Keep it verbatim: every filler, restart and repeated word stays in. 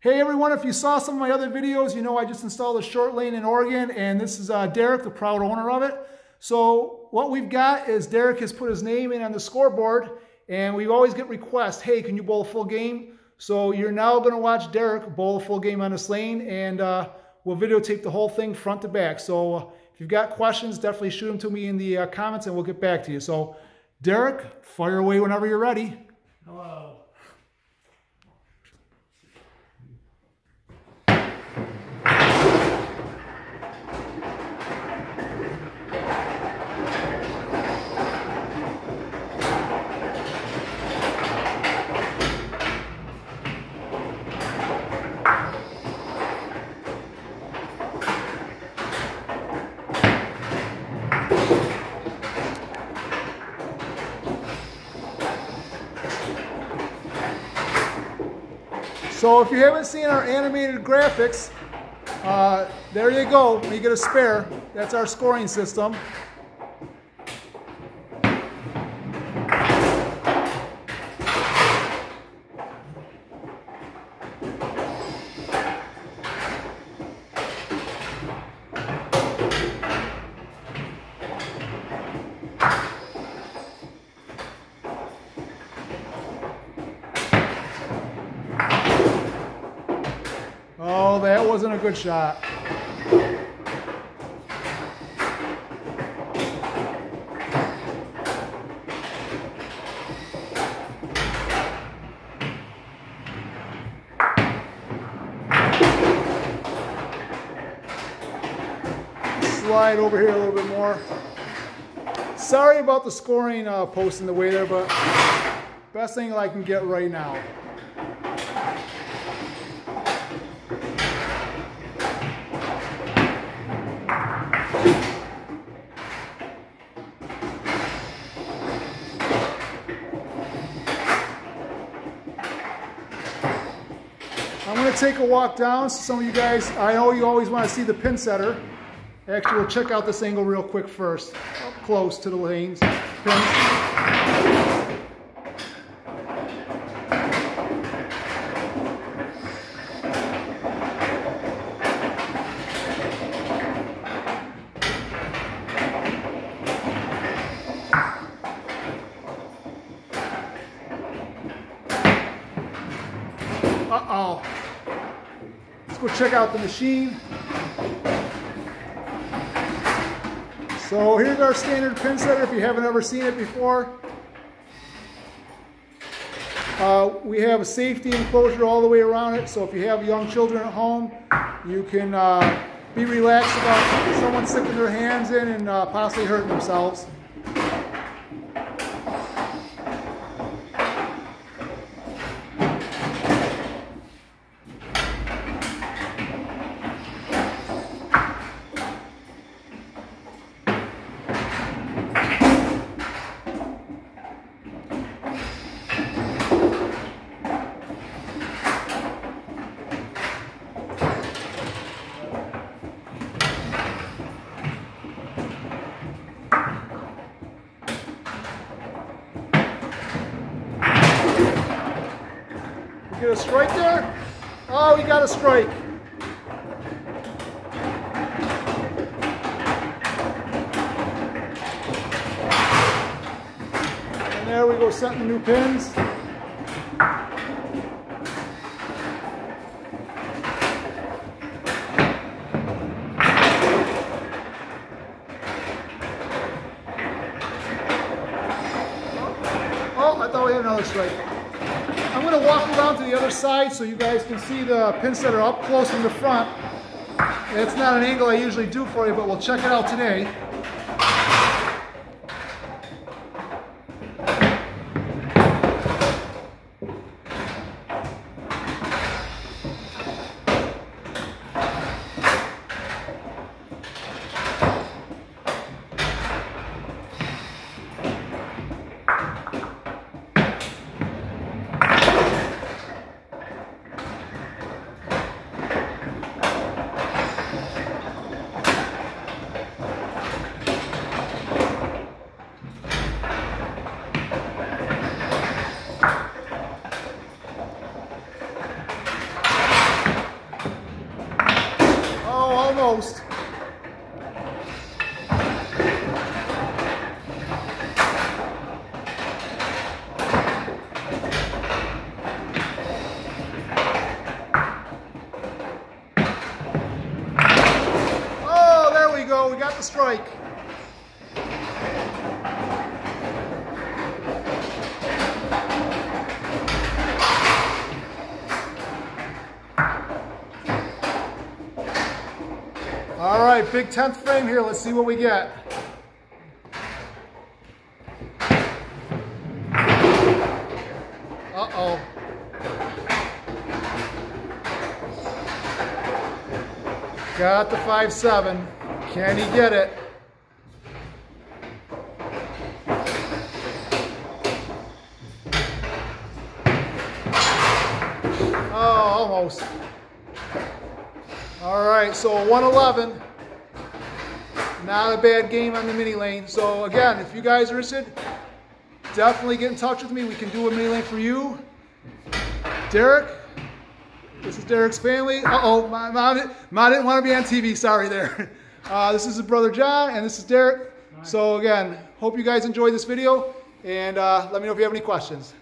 Hey everyone, if you saw some of my other videos, you know I just installed a short lane in Oregon, and this is uh, Derek, the proud owner of it. So what we've got is Derek has put his name in on the scoreboard, and we always get requests, hey, can you bowl a full game? So you're now going to watch Derek bowl a full game on this lane, and uh, we'll videotape the whole thing front to back. So uh, if you've got questions, definitely shoot them to me in the uh, comments, and we'll get back to you. So Derek, fire away whenever you're ready. Hello. So if you haven't seen our animated graphics, uh, there you go, when you get a spare, that's our scoring system. Oh, that wasn't a good shot. Slide over here a little bit more. Sorry about the scoring uh, post in the way there, but best thing I can get right now. I'm going to take a walk down. So some of you guys, I know you always want to see the pin setter. Actually, we'll check out this angle real quick first, up close to the lanes. Pins. Uh-oh. Let's go check out the machine. So here's our standard pin setter if you haven't ever seen it before. Uh, we have a safety enclosure all the way around it, so if you have young children at home, you can uh, be relaxed about someone sticking their hands in and uh, possibly hurting themselves. Get a strike there? Oh, we got a strike. And there we go, setting the new pins. Oh, I thought we had another strike. I'm going to walk around to the other side so you guys can see the pins that are up close in the front. It's not an angle I usually do for you, but we'll check it out today. Almost. Oh, there we go. We got the strike. All right, big tenth frame here. Let's see what we get. Uh-oh. Got the five seven. Can he get it? Oh, almost. All right, so a one eleven, not a bad game on the mini lane. So again, if you guys are interested, definitely get in touch with me. We can do a mini lane for you. Derek, this is Derek's family. Uh-oh, my mom, mom didn't want to be on T V, sorry there. Uh, this is his brother John, and this is Derek. So again, hope you guys enjoyed this video, and uh, let me know if you have any questions.